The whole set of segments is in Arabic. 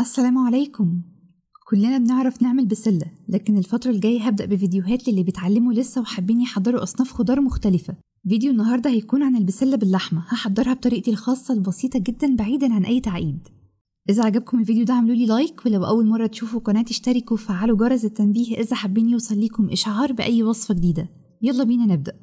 السلام عليكم. كلنا بنعرف نعمل بسلة، لكن الفترة الجاية هبدأ بفيديوهات للي بيتعلموا لسه وحابين يحضروا أصناف خضار مختلفة. فيديو النهاردة هيكون عن البسلة باللحمة، هحضرها بطريقتي الخاصة البسيطة جدا بعيدا عن أي تعقيد. إذا عجبكم الفيديو ده اعملوا لي لايك، ولو أول مرة تشوفوا قناتي اشتركوا وفعلوا جرس التنبيه إذا حابين يوصل لكم إشعار بأي وصفة جديدة. يلا بينا نبدأ.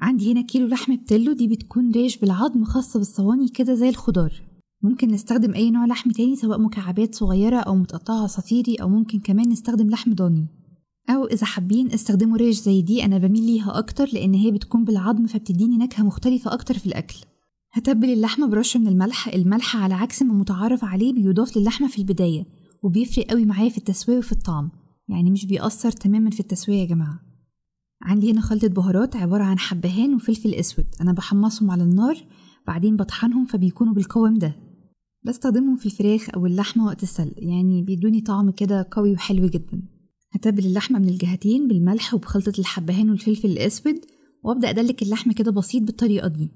عندي هنا كيلو لحم بتلو، دي بتكون ريش بالعظم خاصة بالصواني كده زي الخضار. ممكن نستخدم أي نوع لحم تاني سواء مكعبات صغيرة أو متقطعة عصافيري، أو ممكن كمان نستخدم لحم ضاني، أو إذا حابين استخدموا ريش زي دي. أنا بميل ليها أكتر لأن هي بتكون بالعظم فبتديني نكهة مختلفة أكتر في الأكل. هتبل اللحمة برشة من الملح. الملح على عكس ما متعارف عليه بيضاف للحمة في البداية، وبيفرق قوي معايا في التسوية وفي الطعم، يعني مش بيأثر تماما في التسوية يا جماعة. عندي هنا خلطة بهارات عبارة عن حبهان وفلفل أسود، أنا بحمصهم على النار بعدين بطحنهم فبيكونوا بالقوام ده. بستخدمهم في الفراخ أو اللحمة وقت السلق، يعني بيدوني طعم كده قوي وحلو جدا. هتبل اللحمة من الجهتين بالملح وبخلطة الحبهان والفلفل الأسود، وأبدأ أدلك اللحمة كده بسيط بالطريقة دي.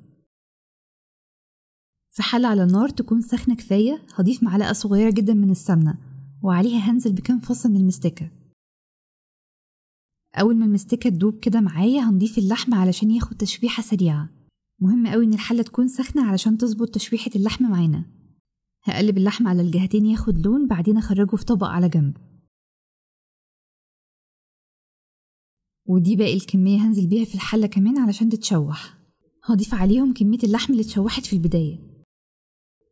في حلة على النار تكون سخنة كفاية هضيف معلقة صغيرة جدا من السمنة، وعليها هنزل بكام فص من المستكة. أول ما المستكة تدوب كده معايا هنضيف اللحمة علشان ياخد تشويحة سريعة. مهم قوي إن الحلة تكون سخنة علشان تظبط تشويحة اللحمة معانا. هقلب اللحمة على الجهتين ياخد لون، بعدين أخرجه في طبق على جنب. ودي باقي الكمية هنزل بيها في الحلة كمان علشان تتشوح. هضيف عليهم كمية اللحمة اللي اتشوحت في البداية.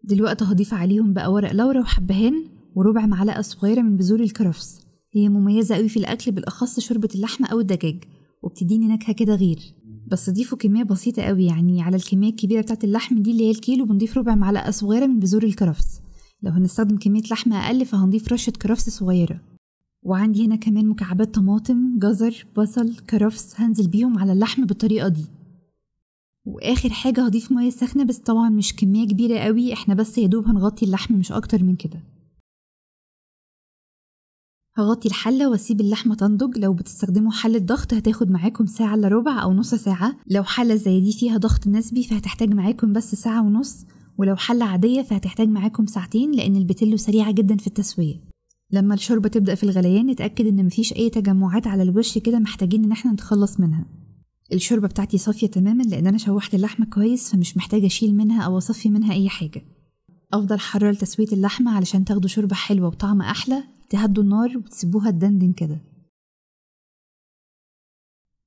دلوقتي هضيف عليهم بقى ورق لورا وحبهان وربع معلقة صغيرة من بذور الكرفس، هي مميزة قوي في الأكل بالأخص شوربة اللحمة أو الدجاج، وبتديني نكهة كده غير. بس ضيفوا كمية بسيطة قوي، يعني على الكمية الكبيرة بتاعة اللحم دي اللي هي الكيلو بنضيف ربع معلقة صغيرة من بذور الكرفس. لو هنستخدم كمية لحمة أقل فهنضيف رشة كرفس صغيرة. وعندي هنا كمان مكعبات طماطم، جزر، بصل، كرفس، هنزل بيهم على اللحم بالطريقة دي. وآخر حاجة هضيف مية سخنة، بس طبعا مش كمية كبيرة قوي، احنا بس يدوب هنغطي اللحم مش أكتر من كده. هغطي الحلة واسيب اللحمة تنضج. لو بتستخدموا حلة ضغط هتاخد معاكم ساعة الا ربع أو نص ساعة، لو حلة زي دي فيها ضغط نسبي فهتحتاج معاكم بس ساعة ونص، ولو حلة عادية فهتحتاج معاكم ساعتين لأن البتلو سريعة جدا في التسوية. لما الشوربة تبدأ في الغليان نتأكد إن مفيش أي تجمعات على الوش كده، محتاجين إن احنا نتخلص منها. الشوربة بتاعتي صافية تماما لأن أنا شوحت اللحمة كويس، فمش محتاجة أشيل منها أو أصفي منها أي حاجة. أفضل حرة لتسوية اللحمة علشان تاخدوا شوربة حلوة وطعم أحلى. تهدوا النار وتسيبوها تدندن كده.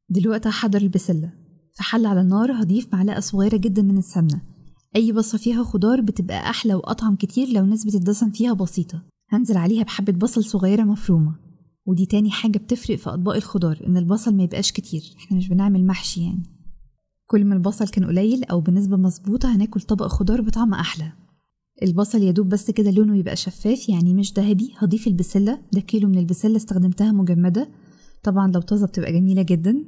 دلوقتي هحضر البسلة. في حلة على النار هضيف معلقة صغيرة جدا من السمنة، أي وصفة فيها خضار بتبقى أحلى وأطعم كتير لو نسبة الدسم فيها بسيطة. هنزل عليها بحبة بصل صغيرة مفرومة، ودي تاني حاجة بتفرق في أطباق الخضار إن البصل ما يبقاش كتير، إحنا مش بنعمل محشي يعني. كل ما البصل كان قليل أو بنسبة مظبوطة هناكل طبق خضار بطعم أحلى. البصل يدوب بس كده لونه يبقى شفاف يعني مش دهبي. هضيف البسلة، ده كيلو من البسلة استخدمتها مجمدة، طبعا لو طازة بتبقى جميلة جدا.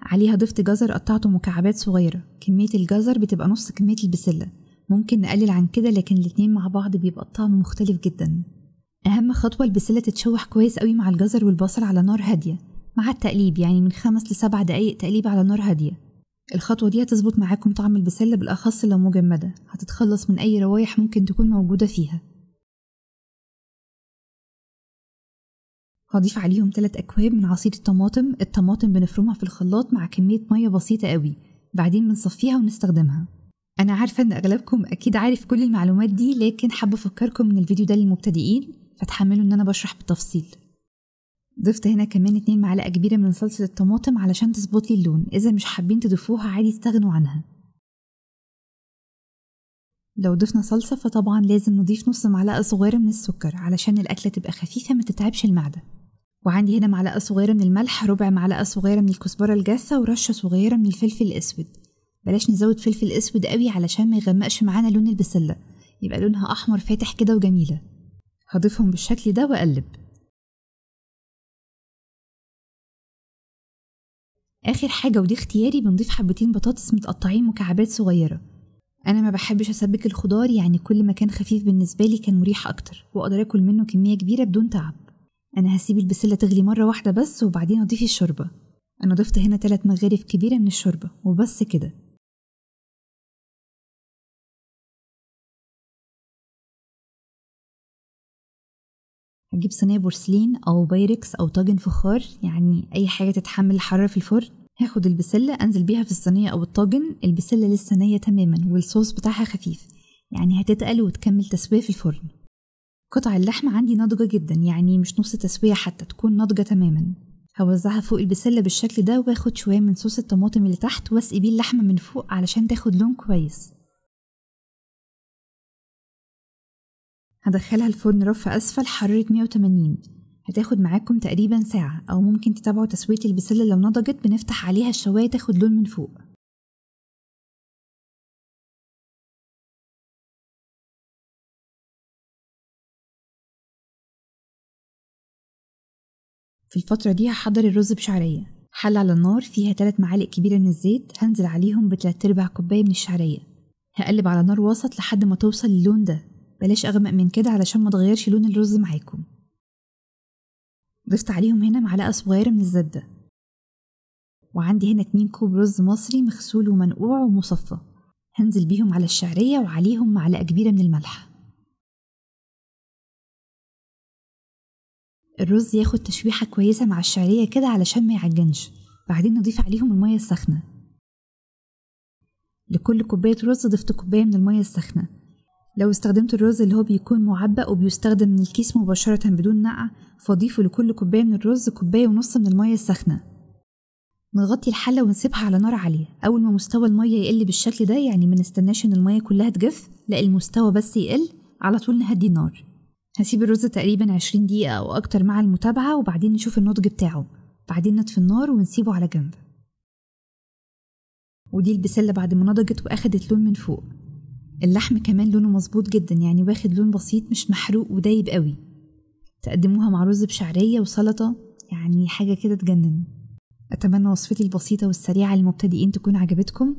عليها ضفت جزر قطعته مكعبات صغيرة، كمية الجزر بتبقى نص كمية البسلة، ممكن نقلل عن كده لكن الاتنين مع بعض بيبقى الطعم مختلف جدا. أهم خطوة البسلة تتشوح كويس قوي مع الجزر والبصل على نار هادية مع التقليب، يعني من 5 ل7 دقايق تقليب على نار هادية. الخطوة دي هتظبط معاكم طعم البسلة بالأخص لو مجمدة، هتتخلص من أي روايح ممكن تكون موجودة فيها. هضيف عليهم 3 أكواب من عصير الطماطم. الطماطم بنفرمها في الخلاط مع كمية مية بسيطة قوي، بعدين بنصفيها ونستخدمها. أنا عارفة إن أغلبكم أكيد عارف كل المعلومات دي، لكن حابة أفكركم إن الفيديو ده للمبتدئين، فتحملوا إن أنا بشرح بالتفصيل. ضفت هنا كمان 2 معلقة كبيرة من صلصة الطماطم علشان تظبط لي اللون، إذا مش حابين تضيفوها عادي استغنوا عنها. لو ضفنا صلصة فطبعا لازم نضيف نص معلقة صغيرة من السكر علشان الأكلة تبقى خفيفة ما تتعبش المعدة. وعندي هنا معلقة صغيرة من الملح، ربع معلقة صغيرة من الكزبرة الجافة، ورشة صغيرة من الفلفل الأسود. بلاش نزود فلفل أسود قوي علشان ما يغمقش معانا لون البسلة، يبقى لونها أحمر فاتح كده وجميلة. هضيفهم بالشكل ده وأقلب. آخر حاجة ودي اختياري بنضيف حبتين بطاطس متقطعين مكعبات صغيرة. أنا ما بحبش أسبك الخضار، يعني كل ما كان خفيف بالنسبة لي كان مريح أكتر وأقدر أكل منه كمية كبيرة بدون تعب. أنا هسيب البسلة تغلي مرة واحدة بس وبعدين أضيف الشوربة. أنا ضفت هنا 3 مغارف كبيرة من الشوربة وبس كده. هجيب صينية بورسلين أو بايركس أو طاجن فخار، يعني أي حاجة تتحمل الحرارة في الفرن. هاخد البسلة أنزل بيها في الصينية أو الطاجن، البسلة لسه نية تماما والصوص بتاعها خفيف، يعني هتتقل وتكمل تسوية في الفرن. قطع اللحمة عندي ناضجة جدا، يعني مش نص تسوية حتى، تكون ناضجة تماما. هوزعها فوق البسلة بالشكل ده، واخد شوية من صوص الطماطم اللي تحت واسقي بيه اللحمة من فوق علشان تاخد لون كويس. هدخلها الفرن رف أسفل حرارة 180، هتاخد معاكم تقريبا ساعة، أو ممكن تتابعوا تسوية البسلة لو نضجت بنفتح عليها الشواية تاخد لون من فوق. في الفترة دي هحضر الرز بشعرية. حلة على النار فيها 3 معالق كبيرة من الزيت، هنزل عليهم ب3/4 كوباية من الشعرية. هقلب على نار وسط لحد ما توصل للون ده، بلاش أغمق من كده علشان ما تغيرش لون الرز معاكم. ضفت عليهم هنا معلقة صغيرة من الزبدة، وعندي هنا 2 كوب رز مصري مغسول ومنقوع ومصفى، هنزل بيهم على الشعرية وعليهم معلقة كبيرة من الملح. الرز ياخد تشويحة كويسة مع الشعرية كده علشان ما يعجنش، بعدين نضيف عليهم المية السخنة. لكل كوباية رز ضفت كوباية من المية السخنة. لو استخدمت الرز اللي هو بيكون معبأ وبيستخدم من الكيس مباشرة بدون نقع، فضيفوا لكل كوباية من الرز 1.5 كوباية من المية السخنة. نغطي الحلة ونسيبها على نار عالية. أول ما مستوى المية يقل بالشكل ده، يعني ما نستناش إن المية كلها تجف، لا المستوى بس يقل على طول نهدي النار. هسيب الرز تقريبا 20 دقيقة أو أكتر مع المتابعة، وبعدين نشوف النضج بتاعه، بعدين نطفي النار ونسيبه على جنب. ودي البسلة بعد ما نضجت وأخدت لون من فوق. اللحم كمان لونه مظبوط جدا، يعني واخد لون بسيط مش محروق ودايب قوي. تقدموها مع رز بشعرية وسلطة، يعني حاجة كده تجنن. أتمنى وصفتي البسيطة والسريعة للمبتدئين تكون عجبتكم.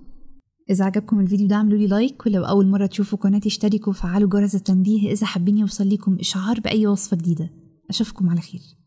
إذا عجبكم الفيديو ده اعملوا لي لايك، ولو أول مرة تشوفوا قناتي اشتركوا وفعلوا جرس التنبيه إذا حابين يوصل لكم إشعار بأي وصفة جديدة. أشوفكم على خير.